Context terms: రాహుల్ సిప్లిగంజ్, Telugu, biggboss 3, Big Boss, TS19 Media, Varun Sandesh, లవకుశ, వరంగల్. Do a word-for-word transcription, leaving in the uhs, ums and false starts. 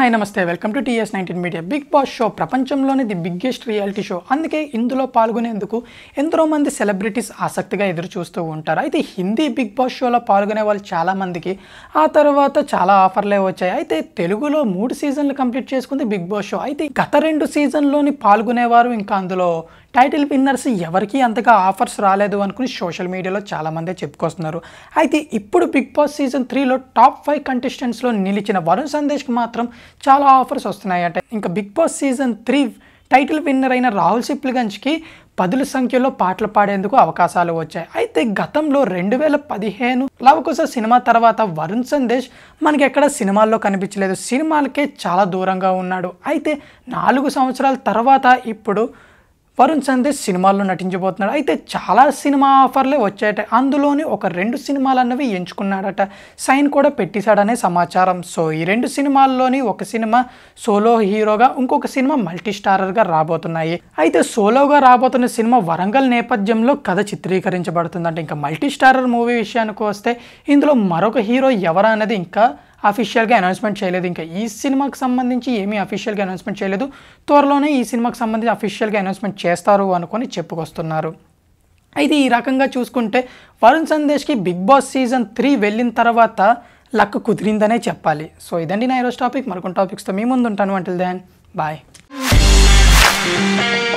Hi Namaste, welcome to T S nineteen Media. Big Boss show Prapanchamlone the biggest reality show. Anduke indulo palgonenduku entro mandi celebrities asaktiga edaru chustu untaru. Aithe Hindi Big Boss show la palgone vallu chaala mandiki aa tarvata chaala offer le vachayi. Aithe Telugu lo three seasonlu complete chesukundi Big Boss show. Aithe gata rendu season loni palgone varu inka andulo title winners evariki antaga offers raaledu anukuni social media lo chaala mande cheptukostunaru. Aithe ippudu Big Boss season three lo top five contestants lo nilichina Varun Sandesh ki matram చాలా offers వస్తున్నాయట. ఇంకా big Boss season three title winner అయిన రాహుల్ సిప్లిగంజ్కి పదుల సంఖ్యలో పాటలు పాడేందుకు అవకాశాలు వచ్చాయి. అయితే గతంలో రెండు వేల పదిహేను లవకుశ సినిమా తర్వాత వరుణ్ సందేశ్ మనకి ఎక్కడ సినిమాల్లో కనిపించలేదు, సినిమాలకే చాలా దూరంగా ఉన్నాడు. అయితే నాలుగు సంవత్సరాల తర్వాత ఇప్పుడు వరుణ్ సందేశ్ సినిమాల్లో నటించబోతున్నాడు. అయితే చాలా సినిమా ఆఫర్లే వచ్చాయట, అందులోని ఒక రెండు సినిమాలు అన్నవి ఎంచుకున్నాడట, సైన్ కూడా పెట్టేశాడనే సమాచారం. సో ఈ రెండు సినిమాల్లోని ఒక సినిమా సోలో హీరోగా, ఇంకొక సినిమా మల్టీ స్టారర్గా రాబోతున్నాయి. అయితే సోలోగా రాబోతున్న సినిమా వరంగల్ నేపథ్యంలో కథ చిత్రీకరించబడుతుందంట. ఇంకా మల్టీ స్టారర్ మూవీ విషయానికి వస్తే ఇందులో మరొక హీరో ఎవరా అనేది ఇంకా అఫీషియల్గా అనౌన్స్మెంట్ చేయలేదు. ఇంకా ఈ సినిమాకి సంబంధించి ఏమీ అఫీషియల్గా అనౌన్స్మెంట్ చేయలేదు, త్వరలోనే ఈ సినిమాకి సంబంధించి అఫీషియల్గా అనౌన్స్మెంట్ చేస్తారు అనుకొని చెప్పుకొస్తున్నారు. అయితే ఈ రకంగా చూసుకుంటే వరుణ్ సందేశ్కి బిగ్ బాస్ సీజన్ త్రీ వెళ్ళిన తర్వాత లక్ కుదిరిందనే చెప్పాలి. సో ఇదండి నా ఈరోజు టాపిక్. మరికొన్ని టాపిక్స్తో మీ ముందు ఉంటాను. Until then bye.